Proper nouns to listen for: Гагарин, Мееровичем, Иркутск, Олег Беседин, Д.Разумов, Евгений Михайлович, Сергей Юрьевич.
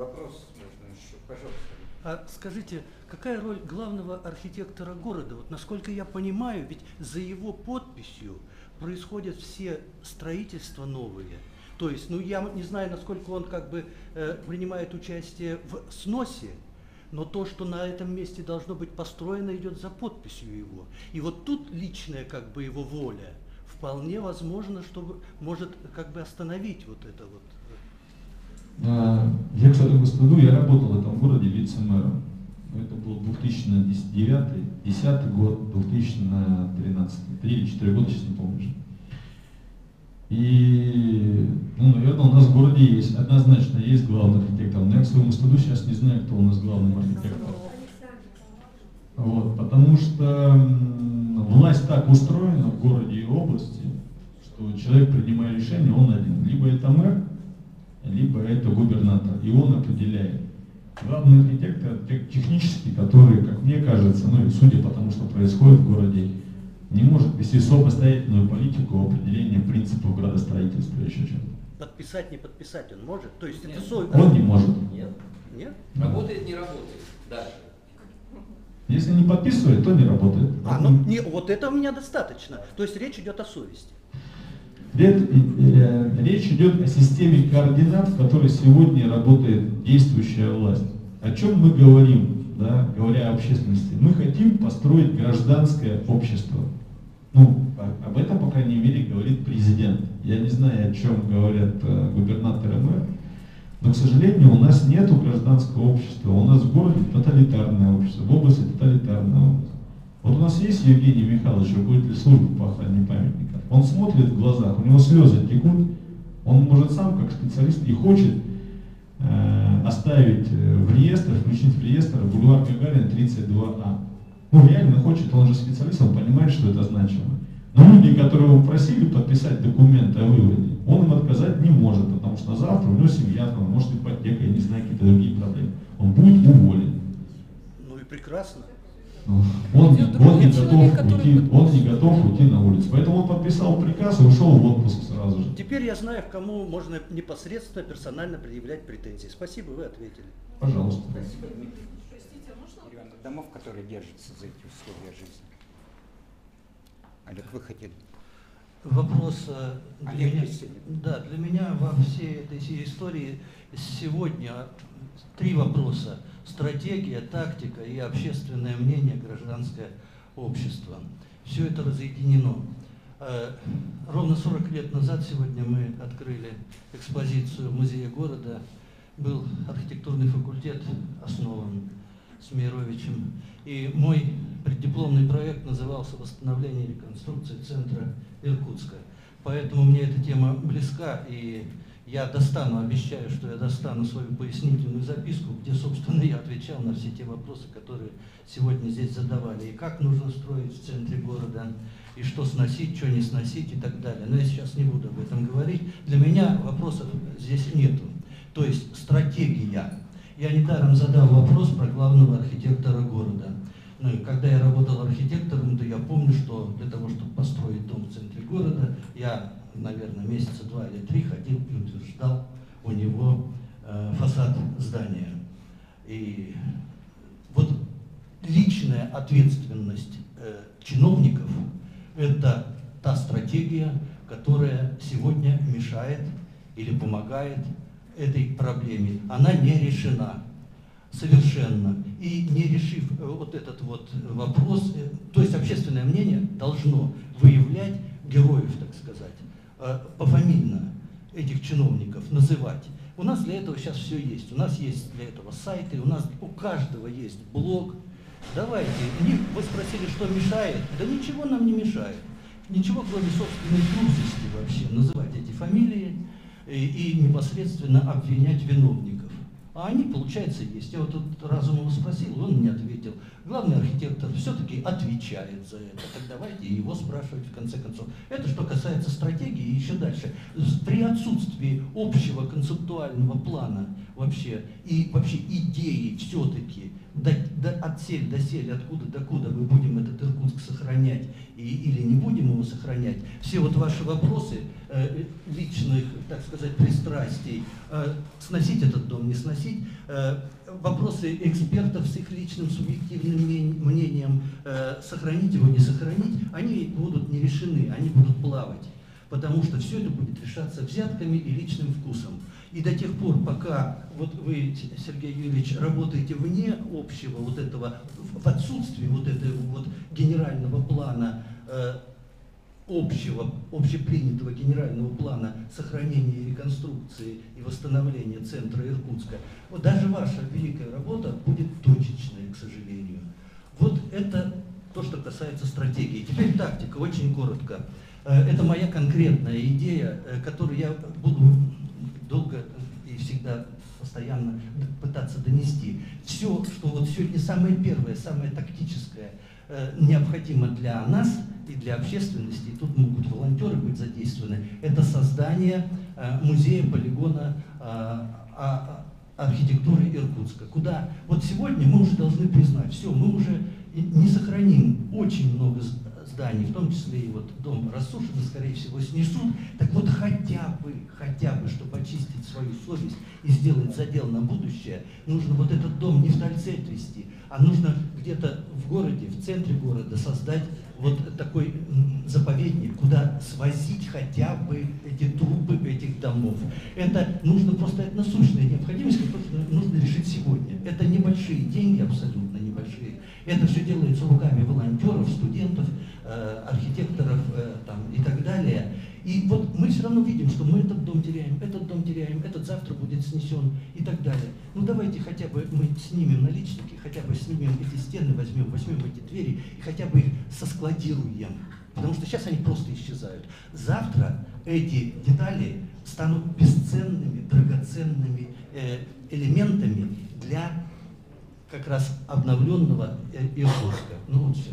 Вопрос можно еще, пожалуйста. А скажите, какая роль главного архитектора города? Вот насколько я понимаю, ведь за его подписью происходят все строительства новые. То есть, ну я не знаю, насколько он как бы принимает участие в сносе, но то, что на этом месте должно быть построено, идет за подписью его. И вот тут личная как бы его воля вполне возможно, что может как бы остановить вот это вот. Я, кстати, в году я работал в этом городе вице-мэром. Это был 2009, 2010 год, 2013, 3 или 4 года, сейчас не помню. И, ну, наверное, у нас в городе есть, однозначно есть главный архитектор. Но я, к своему стыду, сейчас не знаю, кто у нас главный архитектор. Вот, потому что власть так устроена в городе и области, что человек, принимая решение, он один. Либо это мэр, либо это губернатор. И он определяет. Главный архитектор технический, который, как мне кажется, ну и судя по тому, что происходит в городе, не может вести самостоятельную политику определения принципов градостроительства еще чем. Подписать, не подписать он может? То есть нет. Это свой... Он не может. Нет. Нет? Да. Работает, не работает. Дальше. Если не подписывает, то не работает. А, ну, не, вот этого у меня достаточно. То есть речь идет о совести. Речь идет о системе координат, в которой сегодня работает действующая власть. О чем мы говорим, да, говоря о общественности? Мы хотим построить гражданское общество. Ну, об этом, по крайней мере, говорит президент. Я не знаю, о чем говорят губернаторы мэр, но, к сожалению, у нас нет гражданского общества. У нас в городе тоталитарное общество, в области тоталитарного общества. Вот у нас есть Евгений Михайлович, руководитель службы по охране памятников. Он смотрит в глазах, у него слезы текут, он может сам, как специалист, и хочет оставить в реестр, включить в реестр бульвар Гагарина 32А. Ну, реально хочет, он же специалист, он понимает, что это значимо. Но люди, которые его просили подписать документ о выводе, он им отказать не может, потому что завтра у него семья, он может ипотека, я не знаю, какие-то другие проблемы. Он будет уволен. Ну и прекрасно. Он не готов уйти на улицу. Поэтому он подписал приказ и ушел в отпуск сразу же. Теперь я знаю, к кому можно непосредственно, персонально предъявлять претензии. Спасибо, вы ответили. Пожалуйста. Спасибо. Простите, а можно... Домов, которые держатся за эти условия жизни. Олег, вы хотели? Вопрос для меня во всей этой истории сегодня три вопроса. Стратегия, тактика и общественное мнение, гражданское общество. Все это разъединено. Ровно 40 лет назад сегодня мы открыли экспозицию в музее города. Был архитектурный факультет основан с Мееровичем. И мой преддипломный проект назывался «Восстановление и реконструкция центра Иркутска». Поэтому мне эта тема близка, и я достану, обещаю, что я достану свою пояснительную записку, где, собственно, я отвечал на все те вопросы, которые сегодня здесь задавали. И как нужно строить в центре города, и что сносить, что не сносить и так далее. Но я сейчас не буду об этом говорить. Для меня вопросов здесь нету. То есть стратегия. Я недаром задал вопрос про главного архитектора города. Ну, когда я работал архитектором, то я помню, что для того, чтобы построить дом в центре города, я, наверное, месяца 2 или 3 ходил и утверждал у него фасад здания. И вот личная ответственность чиновников – это та стратегия, которая сегодня мешает или помогает этой проблеме. Она не решена совершенно. И не решив вот этот вот вопрос, то есть общественное мнение должно выявлять героев, так сказать, пофамильно этих чиновников называть. У нас для этого сейчас все есть. У нас есть для этого сайты, у нас у каждого есть блог. Давайте, вы спросили, что мешает? Да ничего нам не мешает. Ничего, кроме собственной трусости вообще, называть эти фамилии и непосредственно обвинять виновников. А они, получается, есть. Я вот тут Разумова спросил, он мне ответил. Главный архитектор все-таки отвечает за это. Так давайте его спрашивать в конце концов. Это что касается стратегии и еще дальше. При отсутствии общего концептуального плана вообще и вообще идеи все-таки отсель до сель, откуда до куда мы будем этот Иркутск сохранять или не будем его сохранять, все вот ваши вопросы личных, так сказать, пристрастий, сносить этот дом, не сносить, вопросы экспертов с их личным субъективным мнением, сохранить его, не сохранить, они будут не решены, они будут плавать, потому что все это будет решаться взятками и личным вкусом. И до тех пор, пока вот вы, Сергей Юрьевич, работаете вне общего вот этого, в отсутствии вот этого вот генерального плана, общепринятого генерального плана сохранения и реконструкции и восстановления центра Иркутска, вот даже ваша великая работа будет точечной, к сожалению. Вот это то, что касается стратегии. Теперь тактика, очень коротко. Это моя конкретная идея, которую я буду долго и всегда постоянно пытаться донести. Все, что вот сегодня самое первое, самое тактическое, необходимо для нас и для общественности, и тут могут волонтеры быть задействованы, это создание музея-полигона архитектуры Иркутска. Куда? Вот сегодня мы уже должны признать, все, мы уже не сохраним очень много зданий, в том числе и вот дом рассушен, скорее всего, снесут. Так вот, хотя бы, чтобы очистить свою совесть и сделать задел на будущее, нужно вот этот дом не в Тольце отвести, а нужно где-то в городе, в центре города создать вот такой заповедник, куда свозить хотя бы эти трупы этих домов. Это нужно просто, это насущная необходимость, которую нужно решить сегодня. Это небольшие деньги, абсолютно небольшие. Это все делается руками волонтеров, студентов, архитекторов там, и так далее. И вот мы все равно видим, что мы этот дом теряем, этот завтра будет снесен и так далее. Ну давайте хотя бы мы снимем наличники, хотя бы снимем эти стены, возьмем эти двери и хотя бы их соскладируем. Потому что сейчас они просто исчезают. Завтра эти детали станут бесценными, драгоценными элементами для как раз обновленного Иркутска. Ну вот все.